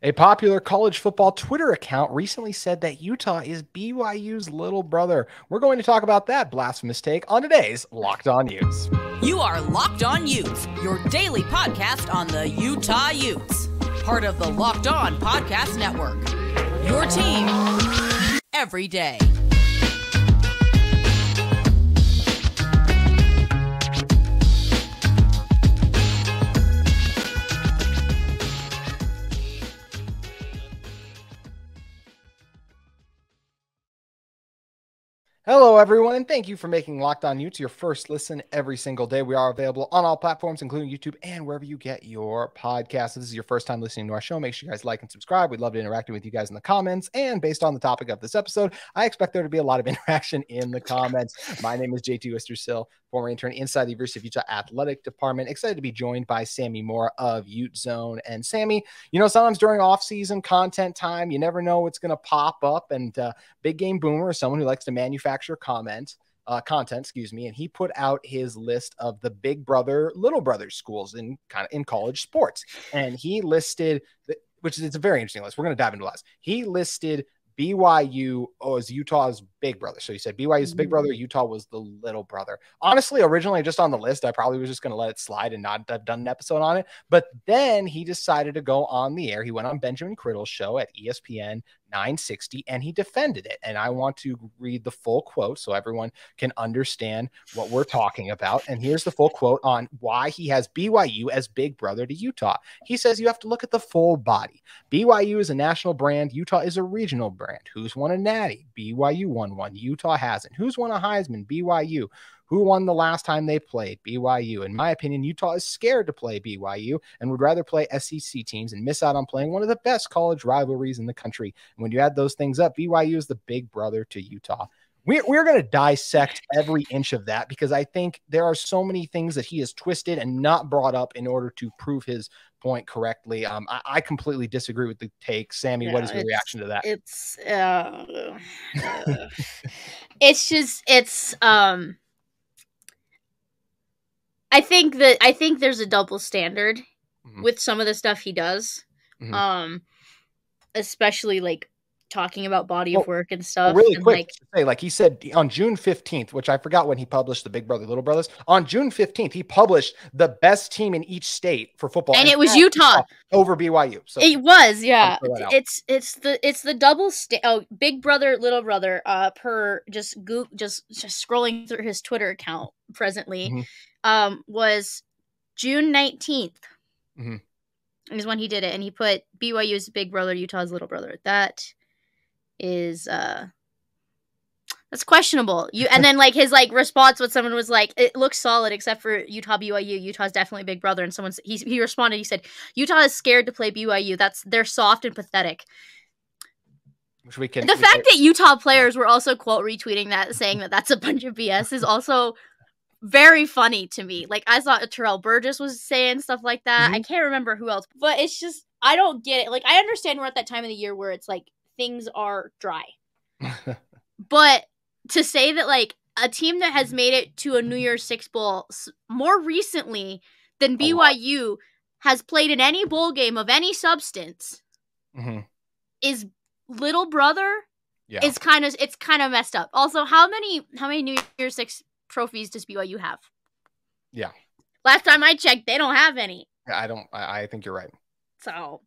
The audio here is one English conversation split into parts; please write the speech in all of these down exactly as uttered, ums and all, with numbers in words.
A popular college football Twitter account recently said that Utah is B Y U's little brother. We're going to talk about that blasphemous take on today's Locked On Utes. You are Locked On Utes, your daily podcast on the Utah Utes, part of the Locked On Podcast Network. Your team every day. Hello, everyone, and thank you for making Locked On Utes your first listen every single day. We are available on all platforms, including YouTube and wherever you get your podcasts. If this is your first time listening to our show, make sure you guys like and subscribe. We'd love to interact with you guys in the comments. And based on the topic of this episode, I expect there to be a lot of interaction in the comments. My name is J T. Wester, former intern inside the University of Utah Athletic Department. Excited to be joined by Sammy Moore of Ute Zone. And Sammy, you know, sometimes during off-season content time, you never know what's going to pop up. And uh, Big Game Boomer is someone who likes to manufacture comment, uh, content, excuse me, and he put out his list of the big brother, little brother schools in kind of in college sports. And he listed, the, which is it's a very interesting list. We're going to dive into last. He listed B Y U was Utah's big brother. So you said B Y U's big brother, Utah was the little brother. Honestly, originally just on the list, I probably was just going to let it slide and not have done an episode on it. But then he decided to go on the air. He went on Benjamin Crittle's show at E S P N nine sixty and he defended it. And I want to read the full quote so everyone can understand what we're talking about. And here's the full quote on why he has B Y U as big brother to Utah. He says, you have to look at the full body. B Y U is a national brand. Utah is a regional brand. Who's won a natty? B Y U won one. Utah hasn't. Who's won a Heisman? B Y U. Who won the last time they played? B Y U. In my opinion, Utah is scared to play B Y U and would rather play S E C teams and miss out on playing one of the best college rivalries in the country. And when you add those things up, B Y U is the big brother to Utah. We're, we're going to dissect every inch of that because I think there are so many things that he has twisted and not brought up in order to prove his point correctly. Um, I, I completely disagree with the take. Sammy, yeah, what is your reaction to that? It's, uh, uh, it's just, it's, um, I think that I think there's a double standard mm-hmm. with some of the stuff he does, mm-hmm. um, especially like talking about body well, of work and stuff. Well, really and, quick, like, to say, like he said on June fifteenth, which I forgot when he published the Big Brother Little Brothers. On June fifteenth, he published the best team in each state for football, and, and it was Utah over B Y U. So it was, yeah. It's it's the it's the double sta- oh, Big Brother Little Brother. Uh, per just go just just scrolling through his Twitter account presently. Mm-hmm. Um, was June nineteenth mm-hmm. is when he did it. And he put B Y U's big brother, Utah's little brother. That is, uh, that's questionable. You, and then like his like response when someone was like, it looks solid except for Utah B Y U. Utah's definitely big brother. And someone, he, he responded, he said, Utah is scared to play B Y U. That's they're soft and pathetic. Which we can, the we, fact we, that Utah players were also quote retweeting that saying that that's a bunch of B S is also very funny to me. Like I saw Terrell Burgess was saying stuff like that. Mm-hmm. I can't remember who else, but it's just, I don't get it. Like I understand we're at that time of the year where it's like things are dry, but to say that like a team that has made it to a New Year's Six Bowl more recently than B Y U has played in any bowl game of any substance mm-hmm. is little brother yeah. is kind of, it's kind of messed up. Also, how many, how many New Year's Six trophies does B Y U have? Yeah. Last time I checked, they don't have any. I don't. I, I think you're right. So.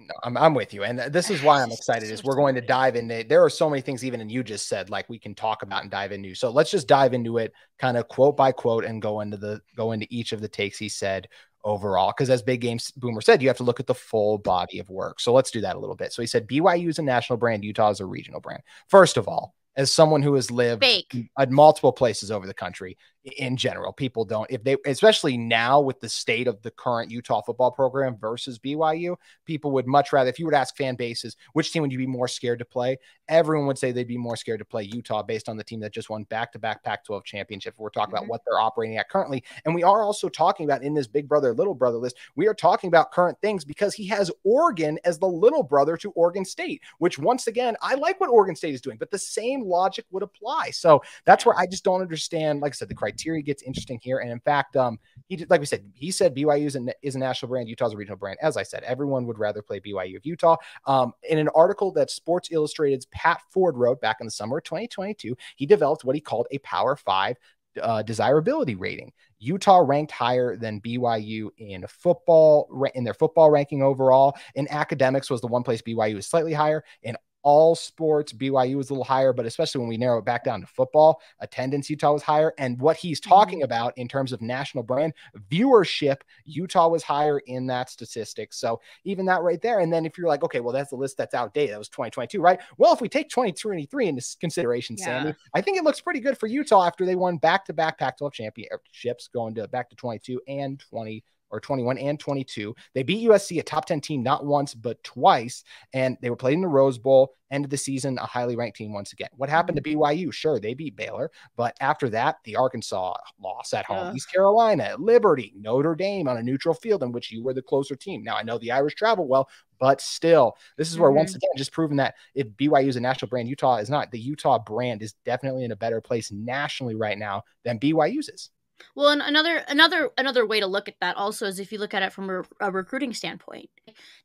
No, I'm, I'm with you. And this is why I'm excited is we're going to dive into, there are so many things even and you just said, like we can talk about and dive into. So let's just dive into it kind of quote by quote and go into the, go into each of the takes he said overall. Cause as Big Game Boomer said, you have to look at the full body of work. So let's do that a little bit. So he said, B Y U is a national brand. Utah is a regional brand. First of all, as someone who has lived Fake. at multiple places over the country in general, people don't, if they, especially now with the state of the current Utah football program versus B Y U, people would much rather, if you were to ask fan bases, which team would you be more scared to play? Everyone would say they'd be more scared to play Utah based on the team that just won back-to-back Pac twelve championship. We're talking mm-hmm. about what they're operating at currently. And we are also talking about in this big brother, little brother list, we are talking about current things because he has Oregon as the little brother to Oregon State, which once again, I like what Oregon State is doing, but the same logic would apply. So that's where I just don't understand, like I said, the criteria criteria gets interesting here. And in fact, um, he did, like we said, he said B Y U is a, is a national brand. Utah's a regional brand. As I said, everyone would rather play B Y U of Utah. Um, in an article that Sports Illustrated's Pat Ford wrote back in the summer of twenty twenty-two, he developed what he called a Power Five uh, desirability rating. Utah ranked higher than B Y U in football, in their football ranking overall. In academics was the one place B Y U was slightly higher. In all sports, B Y U was a little higher, but especially when we narrow it back down to football, attendance, Utah was higher. And what he's talking about in terms of national brand viewership, Utah was higher in that statistic. So even that right there. And then if you're like, okay, well, that's the list that's outdated. That was twenty twenty-two, right? Well, if we take twenty twenty-three into consideration, yeah. Sammy, I think it looks pretty good for Utah after they won back-to-back Pac twelve championships, going to back to twenty-two and twenty. Or twenty-one and twenty-two. They beat U S C, a top ten team, not once, but twice. And they were played in the Rose Bowl. End of the season, a highly ranked team once again. What happened to B Y U? Sure, they beat Baylor. But after that, the Arkansas loss at home, yeah. East Carolina, Liberty, Notre Dame on a neutral field in which you were the closer team. Now, I know the Irish travel well, but still, this is where, mm-hmm. once again, just proving that if B Y U is a national brand, Utah is not. The Utah brand is definitely in a better place nationally right now than B Y U's is. Well, and another another another way to look at that also is if you look at it from a, a recruiting standpoint.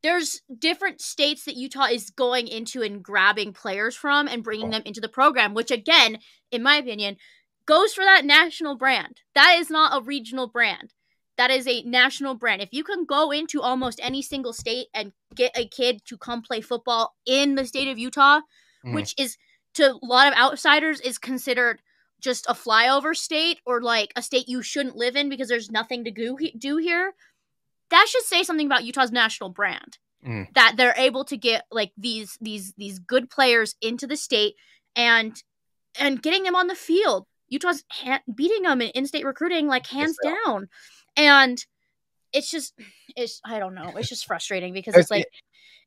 There's different states that Utah is going into and grabbing players from and bringing them into the program, which again, in my opinion, goes for that national brand. That is not a regional brand. That is a national brand. If you can go into almost any single state and get a kid to come play football in the state of Utah, mm. which is, to a lot of outsiders, is considered just a flyover state or like a state you shouldn't live in because there's nothing to go he- do here, that should say something about Utah's national brand, mm. that they're able to get like these, these, these good players into the state and, and getting them on the field. Utah's ha- beating them in in-state recruiting, like hands yes, down. And it's just, it's, I don't know. It's just frustrating because it's like,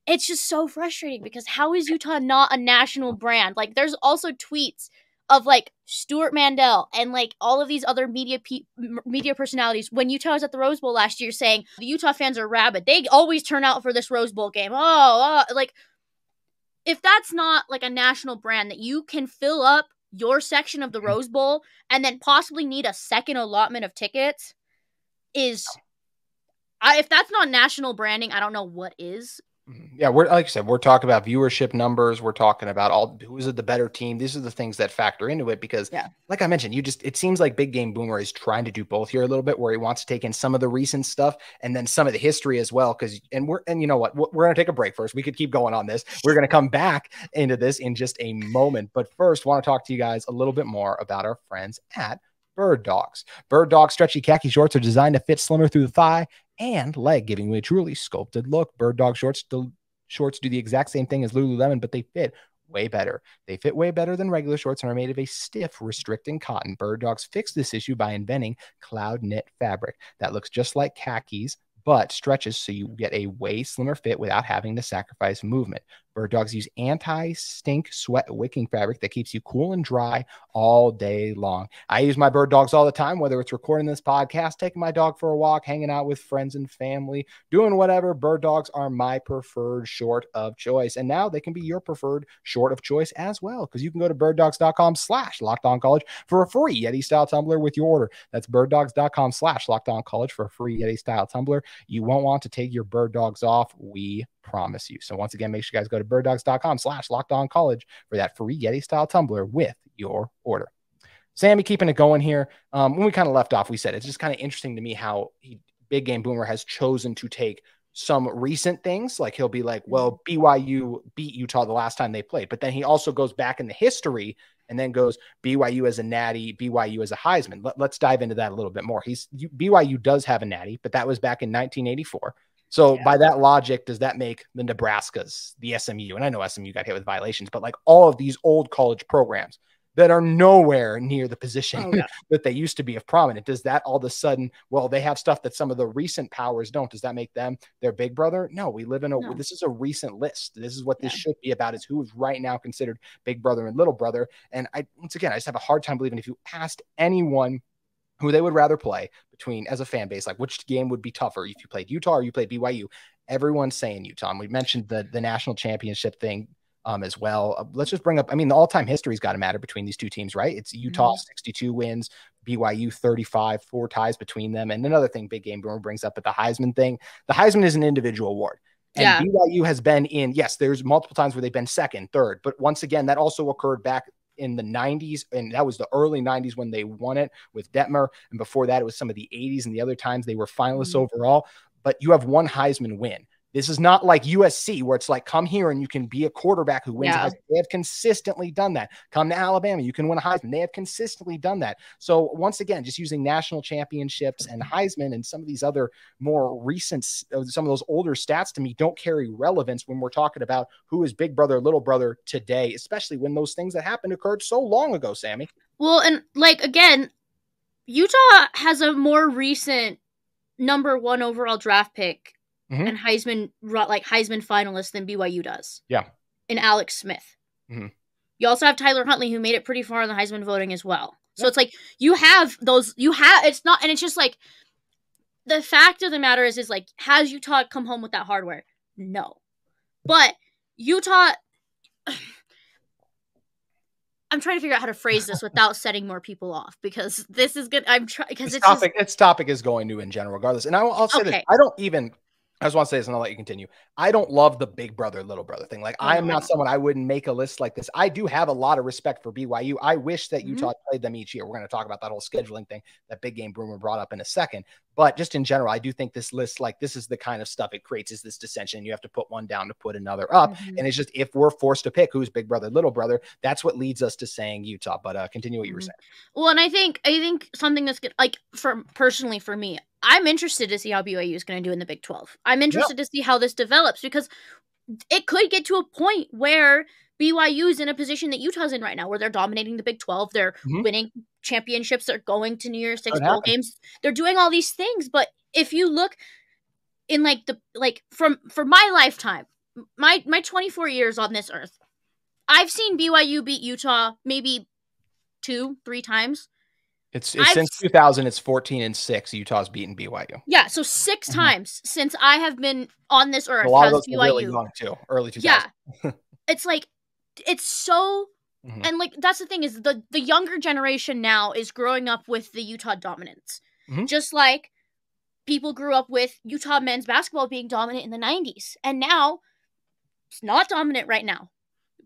it's just so frustrating because how is Utah not a national brand? Like there's also tweets of like Stuart Mandel and like all of these other media pe- media personalities when Utah was at the Rose Bowl last year saying the Utah fans are rabid. They always turn out for this Rose Bowl game. Oh, oh, like if that's not like a national brand that you can fill up your section of the Rose Bowl and then possibly need a second allotment of tickets is I, if that's not national branding, I don't know what is. Yeah, we're like I said, we're talking about viewership numbers. We're talking about all who's the better team. These are the things that factor into it because, yeah. like I mentioned, you just it seems like Big Game Boomer is trying to do both here a little bit, where he wants to take in some of the recent stuff and then some of the history as well. Because and we're and you know what, we're going to take a break first. We could keep going on this. We're going to come back into this in just a moment, but first, want to talk to you guys a little bit more about our friends at Bird Dogs. Bird Dogs stretchy khaki shorts are designed to fit slimmer through the thigh and leg, giving you a truly sculpted look. Bird Dog shorts do, shorts do the exact same thing as Lululemon, but they fit way better. They fit way better than regular shorts and are made of a stiff, restricting cotton. Bird Dogs fixed this issue by inventing cloud knit fabric that looks just like khakis, but stretches so you get a way slimmer fit without having to sacrifice movement. Bird Dogs use anti-stink sweat wicking fabric that keeps you cool and dry all day long. I use my Bird Dogs all the time, whether it's recording this podcast, taking my dog for a walk, hanging out with friends and family, doing whatever. Bird Dogs are my preferred short of choice. And now they can be your preferred short of choice as well, because you can go to BirdDogs.com slash LockedOnCollege for a free Yeti-style tumbler with your order. That's BirdDogs.com slash LockedOnCollege for a free Yeti-style tumbler. You won't want to take your Bird Dogs off. We promise you. So once again, make sure you guys go to birddogs.com slash LockedOnCollege for that free Yeti-style tumbler with your order. Sammy, keeping it going here. Um, when we kind of left off, we said it's just kind of interesting to me how he, Big Game Boomer has chosen to take some recent things. Like he'll be like, well, B Y U beat Utah the last time they played. But then he also goes back in the history and then goes B Y U as a natty, B Y U as a Heisman. Let, let's dive into that a little bit more. He's B Y U does have a natty, but that was back in nineteen eighty-four. So yeah. by that logic, does that make the Nebraskas, the S M U, and I know S M U got hit with violations, but like all of these old college programs that are nowhere near the position oh, yeah. that they used to be of prominent, does that all of a sudden, well, they have stuff that some of the recent powers don't. Does that make them their big brother? No, we live in a, no. this is a recent list. This is what this yeah. should be about, is who is right now considered big brother and little brother. And I, once again, I just have a hard time believing if you asked anyone who they would rather play between as a fan base, like which game would be tougher if you played Utah or you played B Y U, everyone's saying Utah. And we mentioned the, the national championship thing. um, as well. Uh, let's just bring up, I mean, the all-time history's got to matter between these two teams, right? It's Utah, mm-hmm. sixty-two wins, B Y U, thirty-five, four ties between them. And another thing Big Game Boomer brings up at the Heisman thing, the Heisman is an individual award. And yeah. B Y U has been in, yes, there's multiple times where they've been second, third. But once again, that also occurred back in the nineties, and that was the early nineties when they won it with Detmer. And before that, it was some of the eighties and the other times they were finalists mm-hmm. overall. But you have one Heisman win. This is not like U S C where it's like, come here and you can be a quarterback who wins. Yeah. They have consistently done that. Come to Alabama, you can win a Heisman. They have consistently done that. So once again, just using national championships and Heisman and some of these other more recent, some of those older stats to me don't carry relevance when we're talking about who is big brother, little brother today, especially when those things that happened occurred so long ago, Sammy. Well, and like, again, Utah has a more recent number one overall draft pick mm-hmm. and Heisman, like Heisman finalists than B Y U does. Yeah. And Alex Smith. Mm-hmm. You also have Tyler Huntley, who made it pretty far in the Heisman voting as well. So yeah. It's like, you have those, you have, it's not, and it's just like, the fact of the matter is, is like, has Utah come home with that hardware? No. But Utah, I'm trying to figure out how to phrase this without setting more people off, because this is good. I'm trying, because it's topic, just, its topic is going to in general, regardless. And I will, I'll say okay. this, I don't even, I just want to say this and I'll let you continue. I don't love the big brother, little brother thing. Like, I am not someone, I wouldn't make a list like this. I do have a lot of respect for B Y U. I wish that Utah mm-hmm. played them each year. We're going to talk about that whole scheduling thing that Big Game Boomer brought up in a second. But just in general, I do think this list, like, this is the kind of stuff it creates, is this dissension. You have to put one down to put another up. Mm-hmm. And it's just, if we're forced to pick who's big brother, little brother, that's what leads us to saying Utah. But uh, continue what you were saying. Well, and I think, I think something that's good, like, for personally for me, I'm interested to see how B Y U is going to do in the Big twelve. I'm interested yep. to see how this develops, because it could get to a point where B Y U is in a position that Utah's in right now, where they're dominating the Big twelve. They're mm-hmm. winning championships. They're going to New Year's Six bowl games. They're doing all these things. But if you look in like the, like from, for my lifetime, my, my twenty-four years on this earth, I've seen B Y U beat Utah maybe two, three times. It's, it's since two thousand, it's fourteen and six. Utah's beaten B Y U. Yeah, so six mm-hmm. times since I have been on this earth. A lot of those B Y U. Were really young too, early two thousands. Yeah, it's like, it's so, mm-hmm. and like, that's the thing is the, the younger generation now is growing up with the Utah dominance. Mm-hmm. Just like people grew up with Utah men's basketball being dominant in the nineties. And now it's not dominant right now.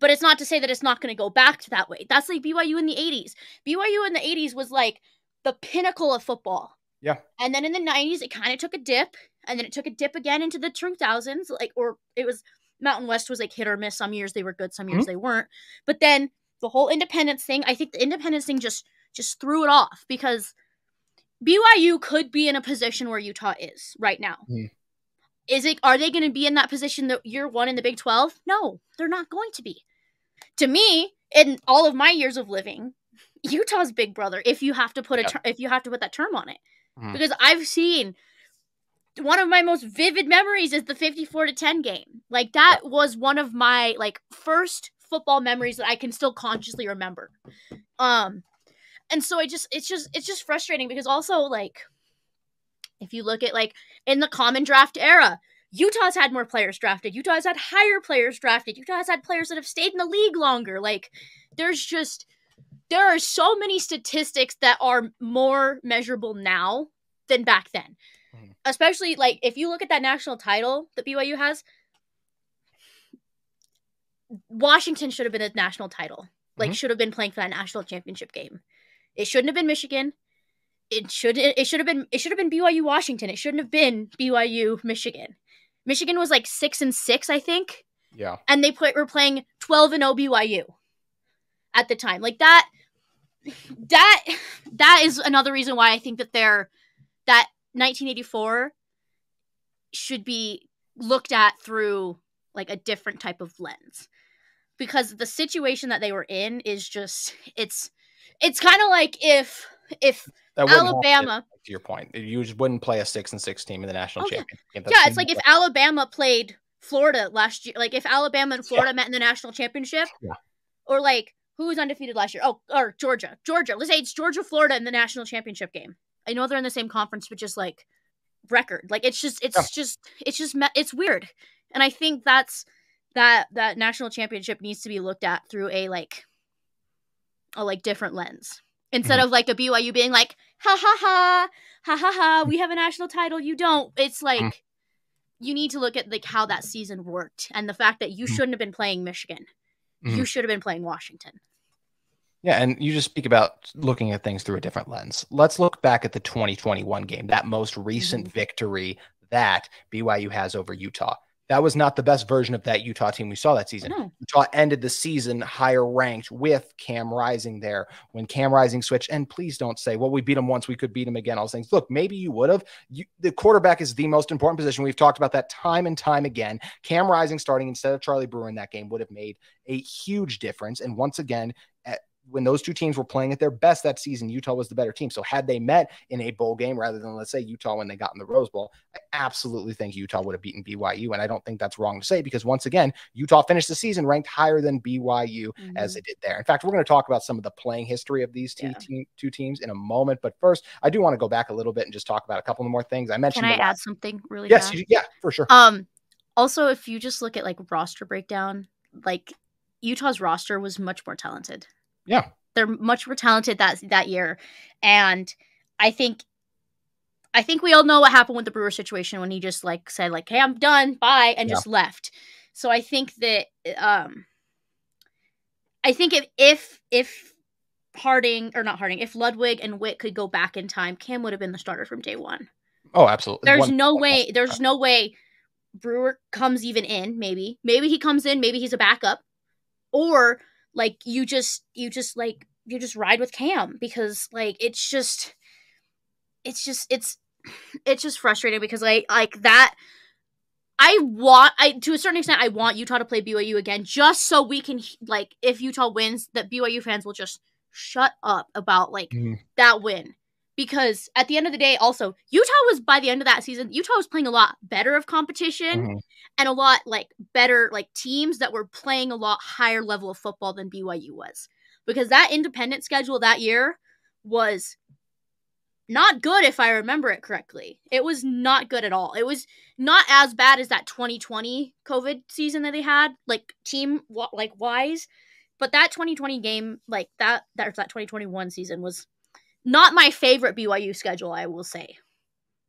But it's not to say that it's not going to go back to that way. That's like B Y U in the eighties. B Y U in the eighties was like the pinnacle of football. Yeah. And then in the nineties, it kind of took a dip. And then it took a dip again into the two thousands. Like, or it was, Mountain West was like hit or miss. Some years they were good. Some years mm-hmm. they weren't. But then the whole independence thing, I think the independence thing just, just threw it off, because B Y U could be in a position where Utah is right now. Mm-hmm. Is it, are they going to be in that position that year one in the Big twelve? No, they're not going to be. To me, in all of my years of living, Utah's big brother, if you have to put a ter- if you have to put that term on it, mm. because I've seen, one of my most vivid memories is the fifty-four to ten game. Like, that was one of my like first football memories that I can still consciously remember. Um, and so I just, it's just, it's just frustrating, because also, like, if you look at like in the common draft era, Utah's had more players drafted. Utah's had higher players drafted. Utah's had players that have stayed in the league longer. Like, there's just, there are so many statistics that are more measurable now than back then. Mm. Especially, like, if you look at that national title that B Y U has, Washington should have been a national title. Like, mm-hmm. should have been playing for that national championship game. It shouldn't have been Michigan. It should, it should have been, it should have been B Y U Washington. It shouldn't have been B Y U Michigan. Michigan was like six and six, I think. Yeah. And they play, were playing twelve and zero B Y U at the time. Like, that, that, that is another reason why I think that they're, that nineteen eighty-four should be looked at through like a different type of lens, because the situation that they were in is just, it's, it's kind of like if, if Alabama, to, to your point, you just wouldn't play a six and six team in the national okay. championship game. That's yeah, it's like if Alabama played Florida last year, like if Alabama and Florida yeah. met in the national championship, yeah. or like who was undefeated last year? Oh, or Georgia, Georgia. Let's say it's Georgia, Florida in the national championship game. I know they're in the same conference, but just like record, like it's just, it's yeah. just, it's just, it's weird, and I think that's that that national championship needs to be looked at through a like a like different lens. Instead mm-hmm. of like a B Y U being like, ha ha ha, ha ha ha, we have a national title, you don't. It's like mm-hmm. you need to look at like how that season worked and the fact that you mm-hmm. shouldn't have been playing Michigan. Mm-hmm. You should have been playing Washington. Yeah, and you just speak about looking at things through a different lens. Let's look back at the twenty twenty-one game, that most recent mm-hmm. victory that B Y U has over Utah. That was not the best version of that Utah team we saw that season. No. Utah ended the season higher ranked with Cam Rising there. When Cam Rising switched, and please don't say, well, we beat him once, we could beat him again, all those things. Look, maybe you would have. You, the quarterback is the most important position. We've talked about that time and time again. Cam Rising starting instead of Charlie Brewer in that game would have made a huge difference. And once again, at, when those two teams were playing at their best that season, Utah was the better team. So had they met in a bowl game rather than, let's say, Utah when they got in the Rose Bowl, I absolutely think Utah would have beaten B Y U. And I don't think that's wrong to say because, once again, Utah finished the season ranked higher than B Y U mm-hmm. as it did there. In fact, we're going to talk about some of the playing history of these two, yeah. te- two teams in a moment. But first, I do want to go back a little bit and just talk about a couple more things. I mentioned. Can I add something really fast? Yes, you, yeah, for sure. Um, also, if you just look at, like, roster breakdown, like, Utah's roster was much more talented. Yeah, they're much more talented that that year, and I think, I think we all know what happened with the Brewer situation when he just like said like, "Hey, I'm done, bye," and yeah. just left. So I think that, um, I think if if if Harding or not Harding, if Ludwig and Witt could go back in time, Cam would have been the starter from day one. Oh, absolutely. There's one, no one, way. One, there's one. no way Brewer comes even in. Maybe maybe he comes in. Maybe he's a backup, or. Like you just, you just like, you just ride with Cam because like, it's just, it's just, it's, it's just frustrating because like, like that, I want, I, to a certain extent, I want Utah to play B Y U again, just so we can like, if Utah wins, that B Y U fans will just shut up about like mm-hmm. that win. Because at the end of the day, also, Utah was, by the end of that season, Utah was playing a lot better of competition mm-hmm. and a lot, like, better, like, teams that were playing a lot higher level of football than B Y U was. Because that independent schedule that year was not good, if I remember it correctly. It was not good at all. It was not as bad as that twenty twenty COVID season that they had, like, team-wise. But that twenty twenty game, like, that, that, that twenty twenty-one season was... not my favorite B Y U schedule, I will say.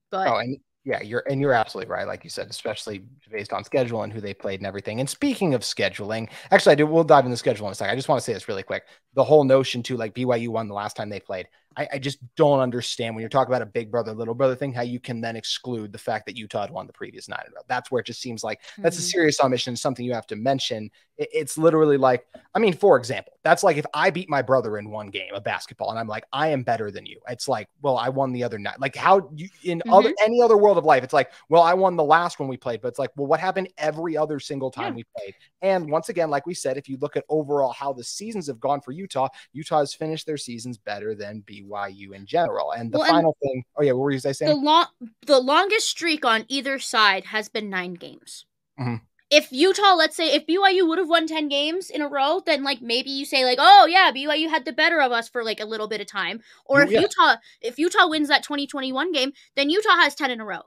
But oh, and yeah, you're and you're absolutely right, like you said, especially based on schedule and who they played and everything. And speaking of scheduling, actually, I do. We'll dive into the schedule in a second. I just want to say this really quick. The whole notion too, like B Y U won the last time they played. I, I just don't understand when you're talking about a big brother, little brother thing, how you can then exclude the fact that Utah had won the previous nine in a row. That's where it just seems like that's mm-hmm. a serious omission, something you have to mention. It, it's literally like, I mean, for example, that's like if I beat my brother in one game of basketball and I'm like, I am better than you. It's like, well, I won the other night. Like how you in mm-hmm. other any other world of life, it's like, well, I won the last one we played, but it's like, well, what happened every other single time yeah. we played? And once again, like we said, if you look at overall how the seasons have gone for Utah, Utah has finished their seasons better than B. B Y U in general. And the well, final and thing, oh yeah, what were you guys saying? The, lo- the longest streak on either side has been nine games. Mm-hmm. If Utah, let's say, if B Y U would have won ten games in a row, then like maybe you say like, oh yeah, B Y U had the better of us for like a little bit of time. Or oh, if yeah. Utah, if Utah wins that twenty twenty-one game, then Utah has ten in a row.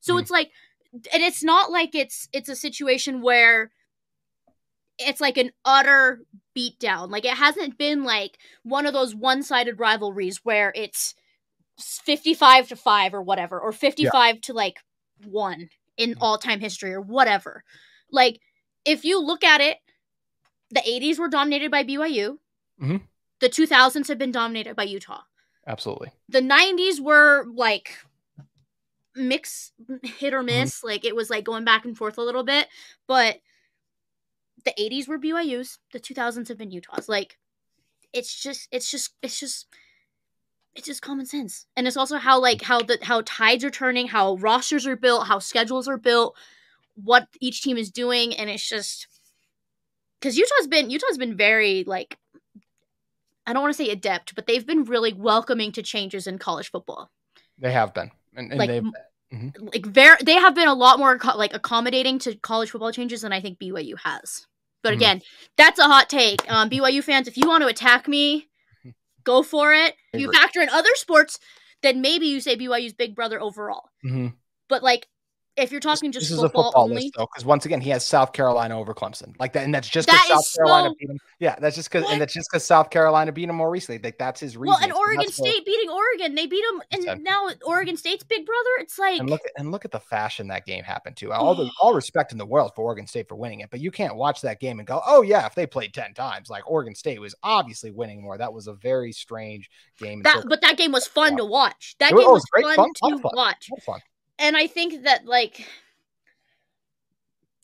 So mm-hmm. it's like, and it's not like it's it's a situation where it's like an utter beatdown. Like it hasn't been like one of those one-sided rivalries where it's fifty-five to five or whatever, or fifty-five yeah. to like one in all-time history or whatever. Like if you look at it, the eighties were dominated by B Y U. Mm-hmm. The two thousands have been dominated by Utah. Absolutely. The nineties were like mix, hit or miss. Mm-hmm. Like it was like going back and forth a little bit, but the eighties were B Y U's. The two thousands have been Utah's. Like, it's just, it's just, it's just, it's just common sense. And it's also how, like, how the, how tides are turning, how rosters are built, how schedules are built, what each team is doing. And it's just, because Utah's been, Utah's been very, like, I don't want to say adept, but they've been really welcoming to changes in college football. They have been. And, and like, they've mm-hmm. like very, they have been a lot more like accommodating to college football changes than I think B Y U has. But mm-hmm. again, that's a hot take. Um, B Y U fans, if you want to attack me, go for it. If you factor in other sports, then maybe you say B Y U's big brother overall. Mm-hmm. But like If you're talking this, just this football, football only, because once again he has South Carolina over Clemson, like that, and that's just that South Carolina so... beat him. Yeah, that's just because, and that's just because South Carolina beat him more recently. Like that's his reason. Well, and Oregon and State what... beating Oregon, they beat him, and yeah. now Oregon State's big brother. It's like and look at, and look at the fashion that game happened to. All the all respect in the world for Oregon State for winning it, but you can't watch that game and go, oh yeah, if they played ten times, like Oregon State was obviously winning more. That was a very strange game. That, so- but that game was fun to watch. That it game was, was great, fun, fun, fun to fun, watch. Fun, fun. And I think that, like,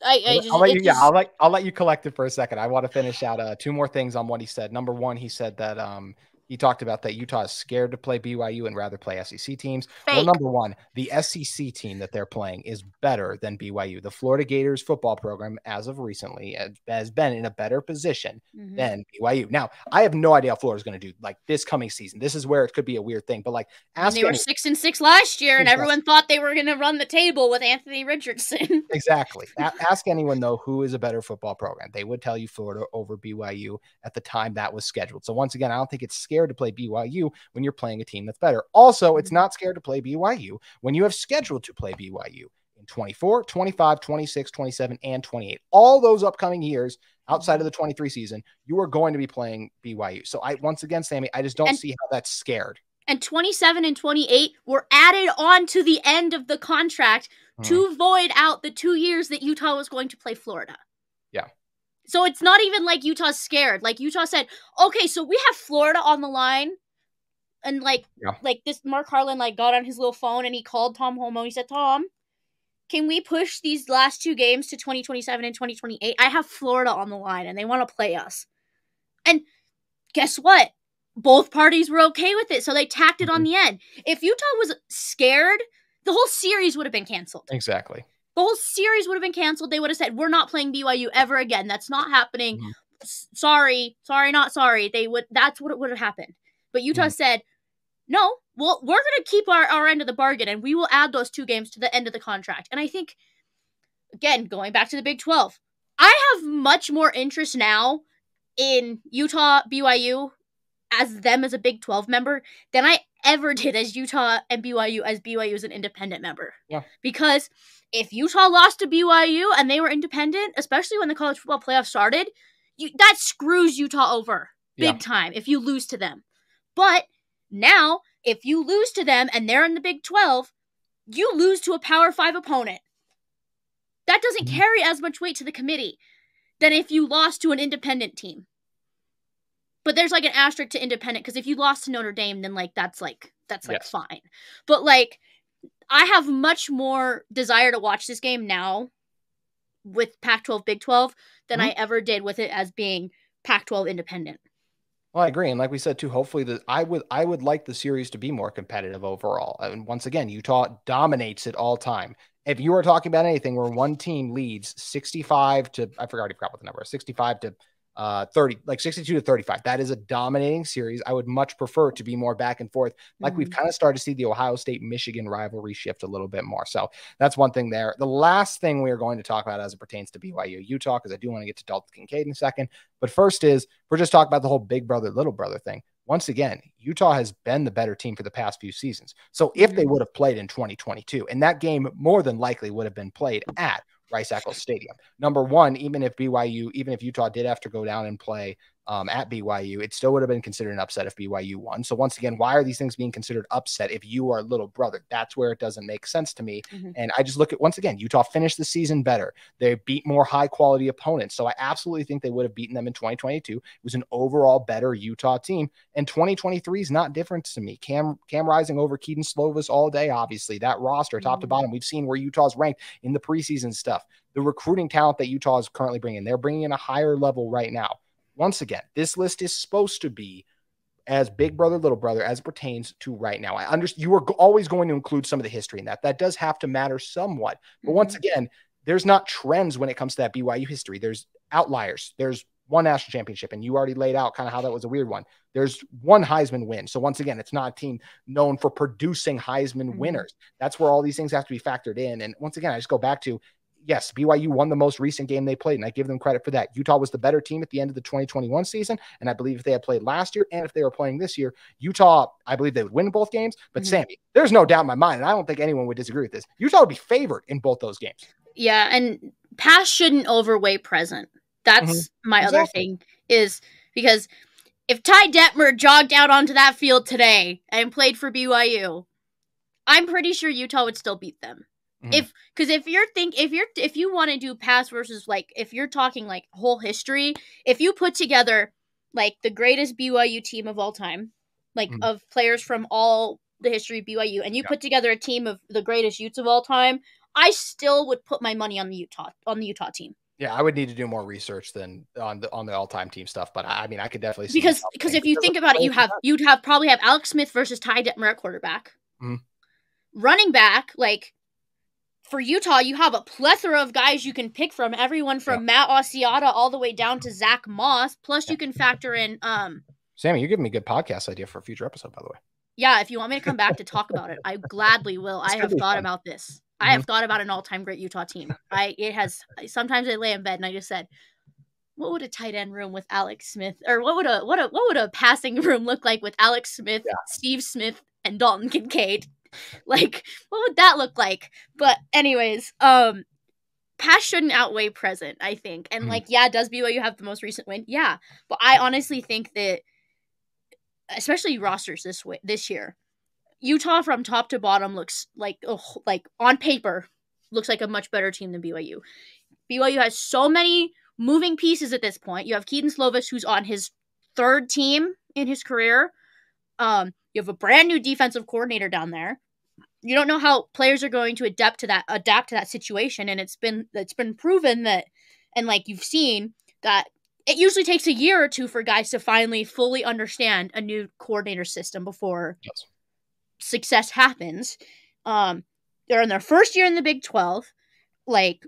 I, I just, I'll let you, just... yeah, I'll let, I'll let you collect it for a second. I want to finish out uh, two more things on what he said. Number one, he said that um, he talked about that Utah is scared to play B Y U and rather play S E C teams. Fake. Well, number one, the S E C team that they're playing is better than B Y U. The Florida Gators football program, as of recently, has been in a better position mm-hmm. than B Y U. Now, I have no idea how Florida's going to do like this coming season. This is where it could be a weird thing, but like, ask they were anyone. six and six last year, and exactly. everyone thought they were going to run the table with Anthony Richardson. Exactly. a- ask anyone though who is a better football program. They would tell you Florida over B Y U at the time that was scheduled. So once again, I don't think it's scary to play B Y U when you're playing a team that's better. Also, it's not scared to play B Y U when you have scheduled to play B Y U in twenty-four, twenty-five, twenty-six, twenty-seven, and twenty-eight. All those upcoming years outside of the twenty-three season, you are going to be playing B Y U. So I, once again, Sammy, I just don't and, see how that's scared. And twenty-seven and twenty-eight were added on to the end of the contract mm. to void out the two years that Utah was going to play Florida. Yeah. So it's not even like Utah's scared. Like Utah said, okay, so we have Florida on the line. And like, yeah. like this Mark Harlan like got on his little phone and he called Tom Holmoe. He said, Tom, can we push these last two games to twenty twenty-seven and twenty twenty-eight? I have Florida on the line and they want to play us. And guess what? Both parties were okay with it. So they tacked it mm-hmm. on the end. If Utah was scared, the whole series would have been canceled. Exactly. The whole series would have been canceled. They would have said, we're not playing B Y U ever again. That's not happening. Mm-hmm. Sorry. Sorry, not sorry. They would. That's what would have happened. But Utah mm-hmm. said, no, well, we're going to keep our, our end of the bargain, and we will add those two games to the end of the contract. And I think, again, going back to the Big twelve, I have much more interest now in Utah, B Y U, as them as a Big twelve member than I ever did as Utah and B Y U as B Y U as an independent member. Yeah. Because if Utah lost to B Y U and they were independent, especially when the college football playoff started, you, that screws Utah over big yeah. time if you lose to them. But now, if you lose to them and they're in the Big twelve, you lose to a Power five opponent. That doesn't carry as much weight to the committee than if you lost to an independent team. But there's like an asterisk to independent because if you lost to Notre Dame, then like that's like that's like yes. fine. But like I have much more desire to watch this game now with Pac twelve, Big twelve than mm-hmm. I ever did with it as being Pac twelve independent. Well, I agree. And like we said, too, hopefully the, I would I would like the series to be more competitive overall. And once again, Utah dominates at all time. If you are talking about anything where one team leads sixty-five to, I forgot, I forgot what the number is, sixty-five to Uh, thirty, like sixty-two to thirty-five. That is a dominating series. I would much prefer to be more back and forth. Like mm-hmm. we've kind of started to see the Ohio State-Michigan rivalry shift a little bit more. So that's one thing there. The last thing we are going to talk about as it pertains to B Y U Utah, because I do want to get to Dalton Kincaid in a second. But first is we're just talking about the whole big brother, little brother thing. Once again, Utah has been the better team for the past few seasons. So if they would have played in twenty twenty-two, and that game more than likely would have been played at Rice-Eccles Stadium. Number one, even if B Y U, even if Utah did have to go down and play um, at B Y U, it still would have been considered an upset if B Y U won. So once again, why are these things being considered upset if you are little brother? That's where it doesn't make sense to me. Mm-hmm. And I just look at, once again, Utah finished the season better. They beat more high-quality opponents. So I absolutely think they would have beaten them in twenty twenty-two. It was an overall better Utah team. And twenty twenty-three is not different to me. Cam Cam Rising over Kedon Slovis all day, obviously. That roster, mm-hmm. top to bottom, we've seen where Utah's ranked in the preseason stuff. The recruiting talent that Utah is currently bringing, they're bringing in a higher level right now. Once again, this list is supposed to be as big brother, little brother, as it pertains to right now. I understand you are g- always going to include some of the history in that. That does have to matter somewhat. But once again, there's not trends when it comes to that B Y U history. There's outliers. There's one national championship, and you already laid out kind of how that was a weird one. There's one Heisman win. So once again, it's not a team known for producing Heisman winners. That's where all these things have to be factored in. And once again, I just go back to yes, B Y U won the most recent game they played, and I give them credit for that. Utah was the better team at the end of the twenty twenty-one season, and I believe if they had played last year and if they were playing this year, Utah, I believe they would win both games. But mm-hmm. Sammy, there's no doubt in my mind, and I don't think anyone would disagree with this, Utah would be favored in both those games. Yeah, and past shouldn't overweigh present. That's mm-hmm. my exactly. other thing, is because if Ty Detmer jogged out onto that field today and played for B Y U, I'm pretty sure Utah would still beat them. Mm-hmm. If because if you're think if you're if you want to do past versus, like, if you're talking like whole history, if you put together like the greatest B Y U team of all time, like mm-hmm. of players from all the history of B Y U, and you yeah. put together a team of the greatest Utes of all time, I still would put my money on the Utah on the Utah team. Yeah, I would need to do more research than on the on the all time team stuff, but I mean, I could definitely see because because if you think about it, you have you'd have probably have Alex Smith versus Ty Detmer at quarterback, mm-hmm. running back. Like for Utah, you have a plethora of guys you can pick from. Everyone from yeah. Matt Ossiata all the way down to Zach Moss. Plus, yeah. you can factor in. Um, Sammy, you're giving me a good podcast idea for a future episode, by the way. Yeah, if you want me to come back to talk about it, I gladly will. It's I have thought fun. about this. I have thought about an all-time great Utah team. I it has sometimes I lay in bed and I just said, what would a tight end room with Alex Smith, or what would a what a what would a passing room look like with Alex Smith, yeah. Steve Smith, and Dalton Kincaid? Like, what would that look like? But anyways, um, past shouldn't outweigh present, I think. And mm-hmm. like, yeah, does B Y U have the most recent win? Yeah, but I honestly think that, especially rosters this way this year, Utah from top to bottom looks like, oh, like on paper, looks like a much better team than B Y U. B Y U has so many moving pieces at this point. You have Kedon Slovis, who's on his third team in his career. Um, you have a brand new defensive coordinator down there. You don't know how players are going to adapt to that adapt to that situation, and it's been it's been proven that, and like you've seen that. It usually takes a year or two for guys to finally fully understand a new coordinator system before yes. success happens. Um, they're in their first year in the Big twelve. Like,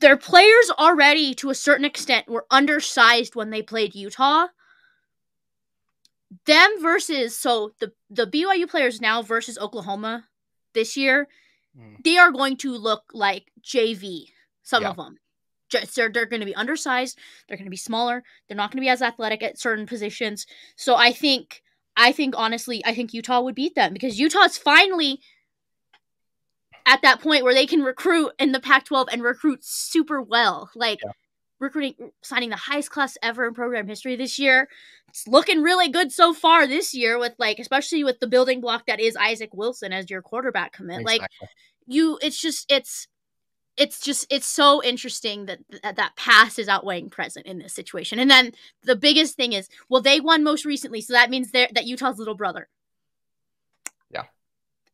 their players already, to a certain extent, were undersized when they played Utah. Them versus, so the, the B Y U players now versus Oklahoma this year, mm. they are going to look like J V, some yeah. of them. Just, they're they're going to be undersized. They're going to be smaller. They're not going to be as athletic at certain positions. So I think, I think honestly, I think Utah would beat them because Utah's finally at that point where they can recruit in the Pac twelve and recruit super well. Like yeah. recruiting, signing the highest class ever in program history this year. It's looking really good so far this year with like, especially with the building block that is Isaac Wilson as your quarterback commit. Exactly. Like you, it's just, it's. It's just, it's so interesting that, that that past is outweighing present in this situation. And then the biggest thing is, well, they won most recently, so that means they're that Utah's little brother. Yeah.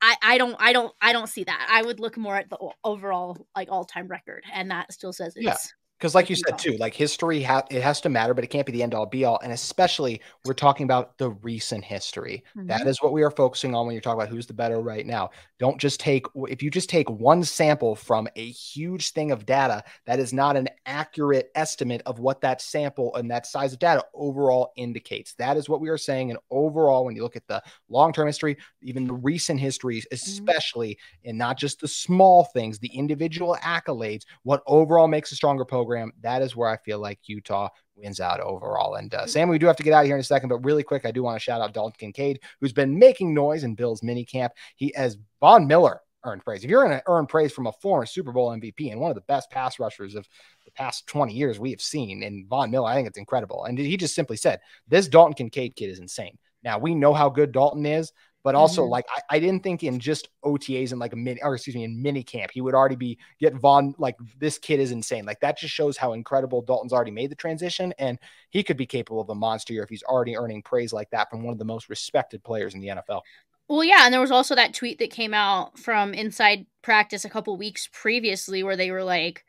I, I don't, I don't, I don't see that. I would look more at the overall, like, all-time record, and that still says it's... Yeah. Because like you said, too, like history, ha it has to matter, but it can't be the end-all, be-all. And especially, we're talking about the recent history. Mm-hmm. That is what we are focusing on when you're talking about who's the better right now. Don't just take – if you just take one sample from a huge thing of data, that is not an accurate estimate of what that sample and that size of data overall indicates. That is what we are saying. And overall, when you look at the long-term history, even the recent histories, especially, mm-hmm. and not just the small things, the individual accolades, what overall makes a stronger program. That is where I feel like Utah wins out overall. And uh, Sam, we do have to get out of here in a second, but really quick, I do want to shout out Dalton Kincaid, who's been making noise in Bill's minicamp. He has Von Miller earned praise. If you're going to earn praise from a former Super Bowl M V P and one of the best pass rushers of the past twenty years we have seen in Von Miller, I think it's incredible. And he just simply said, this Dalton Kincaid kid is insane. Now, we know how good Dalton is, but also, mm-hmm. like, I, I didn't think in just O T As and, like, a mini, or excuse me, in mini camp, he would already be get Von, like, this kid is insane. Like, that just shows how incredible Dalton's already made the transition, and he could be capable of a monster year if he's already earning praise like that from one of the most respected players in the N F L. Well, yeah, and there was also that tweet that came out from Inside Practice a couple weeks previously where they were like,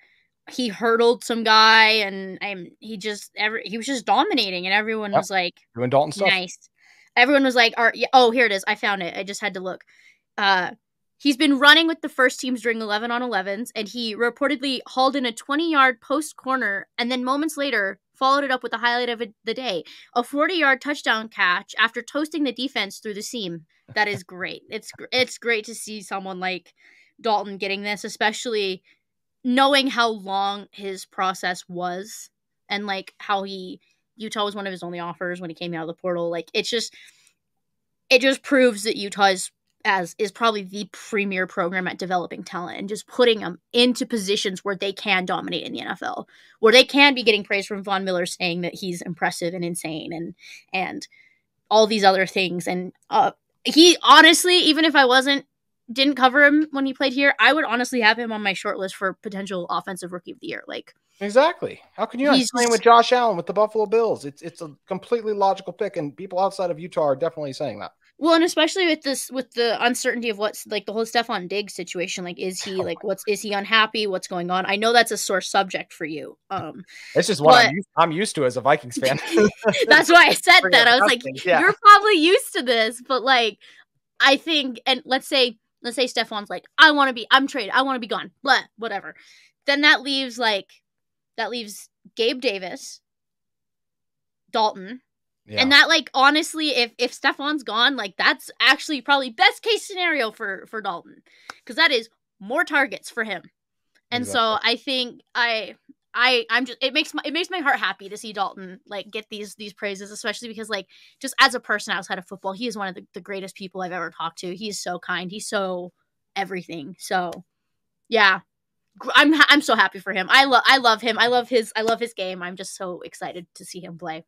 he hurdled some guy, and, and he just, every, he was just dominating, and everyone yep. was like, doing Dalton stuff. Nice. Everyone was like, right, yeah, oh, here it is. I found it. I just had to look. Uh, he's been running with the first teams during eleven on elevens, and he reportedly hauled in a twenty-yard post corner, and then moments later followed it up with the highlight of the day, a forty-yard touchdown catch after toasting the defense through the seam. That is great. It's, it's great to see someone like Dalton getting this, especially knowing how long his process was and, like, how he – Utah was one of his only offers when he came out of the portal. Like, it's just – it just proves that Utah is, as, is probably the premier program at developing talent and just putting them into positions where they can dominate in the N F L, where they can be getting praise from Von Miller saying that he's impressive and insane and and all these other things. And uh, he honestly, even if I wasn't, didn't cover him when he played here, I would honestly have him on my short list for potential offensive rookie of the year. Like, exactly. How can you not? He's playing with Josh Allen with the Buffalo Bills. It's it's a completely logical pick, and people outside of Utah are definitely saying that. Well, and especially with this, with the uncertainty of what's, like, the whole Stephon Diggs situation. Like, is he, like, what's, is he unhappy? What's going on? I know that's a sore subject for you. Um, it's just one I'm used, I'm used to as a Vikings fan. That's why I said that. I was like, yeah. You're probably used to this, but, like, I think, and let's say, let's say Stephon's like, I want to be, I'm traded, I want to be gone, blah, whatever. Then that leaves, like, that leaves Gabe Davis, Dalton. Yeah. And that, like, honestly, if if Stephon's gone, like, that's actually probably best case scenario for for Dalton, because that is more targets for him. And exactly. So I think I I I'm just it makes my it makes my heart happy to see Dalton, like, get these these praises, especially because, like, just as a person outside of football, he is one of the, the greatest people I've ever talked to. He's so kind. He's so everything. So yeah, I'm I'm so happy for him. I love I love him. I love his I love his game. I'm just so excited to see him play.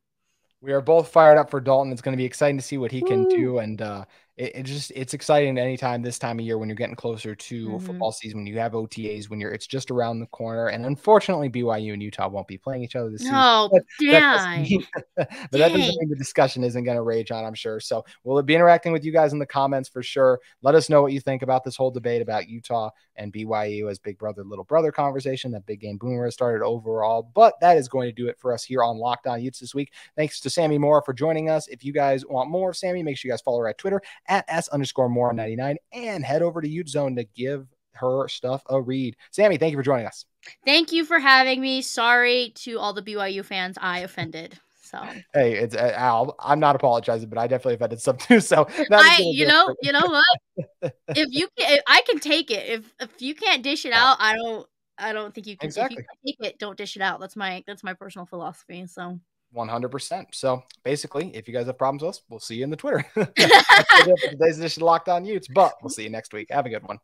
We are both fired up for Dalton. It's going to be exciting to see what he can do. And uh, it, it just, it's exciting anytime this time of year when you're getting closer to mm-hmm. football season, when you have O T As, when you're, it's just around the corner. And unfortunately, B Y U and Utah won't be playing each other this no, season. Oh, but dang. That doesn't mean the discussion isn't going to rage on, I'm sure. So we'll be interacting with you guys in the comments for sure. Let us know what you think about this whole debate about Utah and B Y U as big brother, little brother conversation that Big Game Boomer has started overall. But that is going to do it for us here on Locked On Utes this week. Thanks to Sammy Moore for joining us. If you guys want more of Sammy, make sure you guys follow her at Twitter at S underscore more ninety-nine and head over to Ute Zone to give her stuff a read. Sammy, thank you for joining us. Thank you for having me. Sorry to all the B Y U fans I offended. So hey, it's uh, Al, I'm not apologizing, but I definitely offended some too. So I, you know, you know what? If you can, if I can take it. If if you can't dish it out, I don't. I don't think you can. Exactly. If you can take it, don't dish it out. That's my that's my personal philosophy. So. one hundred percent. So basically, if you guys have problems with us, we'll see you in the Twitter. That's it for today's edition of Locked On Utes, but we'll see you next week. Have a good one.